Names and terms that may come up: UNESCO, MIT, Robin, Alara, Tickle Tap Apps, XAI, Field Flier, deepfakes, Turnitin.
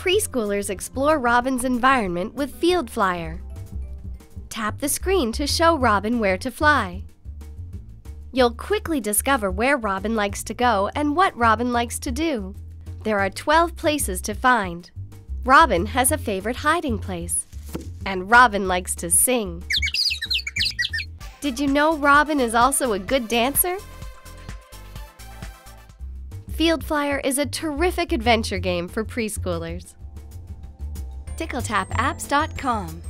preschoolers explore Robin's environment with Field Flier. Tap the screen to show Robin where to fly. You'll quickly discover where Robin likes to go and what Robin likes to do. There are 12 places to find. Robin has a favorite hiding place, and Robin likes to sing. Did you know Robin is also a good dancer? Field Flier is a terrific adventure game for preschoolers. TickleTapApps.com